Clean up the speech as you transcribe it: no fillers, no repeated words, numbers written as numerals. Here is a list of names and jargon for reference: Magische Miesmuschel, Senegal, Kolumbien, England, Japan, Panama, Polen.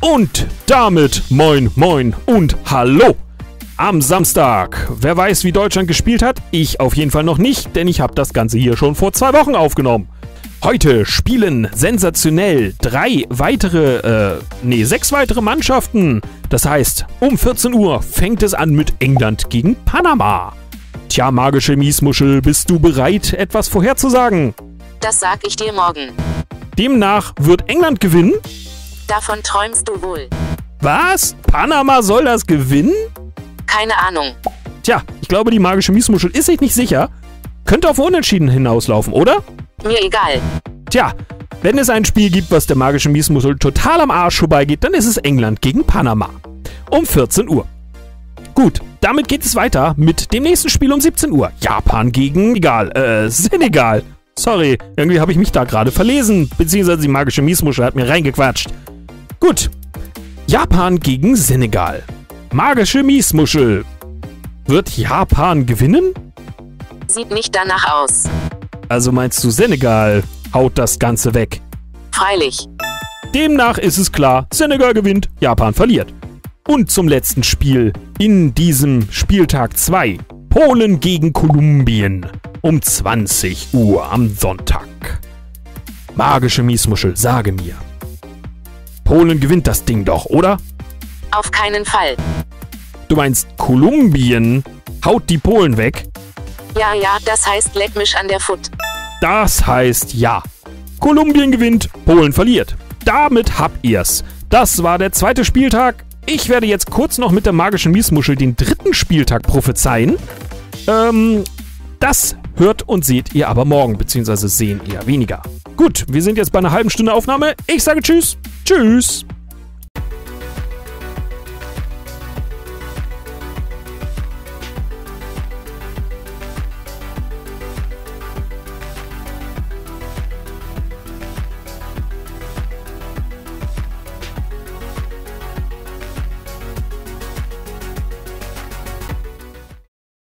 Und damit moin moin und hallo am Samstag. Wer weiß, wie Deutschland gespielt hat? Ich auf jeden Fall noch nicht, denn ich habe das Ganze hier schon vor 2 Wochen aufgenommen. Heute spielen sensationell 6 weitere Mannschaften. Das heißt, um 14 Uhr fängt es an mit England gegen Panama. Tja, magische Miesmuschel, bist du bereit, etwas vorherzusagen? Das sag ich dir morgen. Demnach wird England gewinnen? Davon träumst du wohl. Was? Panama soll das gewinnen? Keine Ahnung. Tja, ich glaube, die magische Miesmuschel ist sich nicht sicher. Könnte auf Unentschieden hinauslaufen, oder? Mir egal. Tja, wenn es ein Spiel gibt, was der magischen Miesmuschel total am Arsch vorbeigeht, dann ist es England gegen Panama. Um 14 Uhr. Gut, damit geht es weiter mit dem nächsten Spiel um 17 Uhr. Japan gegen Senegal. Sorry, irgendwie habe ich mich da gerade verlesen. Beziehungsweise die magische Miesmuschel hat mir reingequatscht. Gut. Japan gegen Senegal. Magische Miesmuschel. Wird Japan gewinnen? Sieht nicht danach aus. Also meinst du, Senegal haut das Ganze weg? Freilich. Demnach ist es klar, Senegal gewinnt, Japan verliert. Und zum letzten Spiel in diesem Spieltag 2. Polen gegen Kolumbien um 20 Uhr am Sonntag. Magische Miesmuschel, sage mir. Polen gewinnt das Ding doch, oder? Auf keinen Fall. Du meinst, Kolumbien haut die Polen weg? Ja, das heißt, leck mich an der Foot. Das heißt ja. Kolumbien gewinnt, Polen verliert. Damit habt ihr's. Das war der 2. Spieltag. Ich werde jetzt kurz noch mit der magischen Miesmuschel den 3. Spieltag prophezeien. Das hört und seht ihr aber morgen, beziehungsweise sehen eher weniger. Gut, wir sind jetzt bei einer halben Stunde Aufnahme. Ich sage tschüss. Tschüss.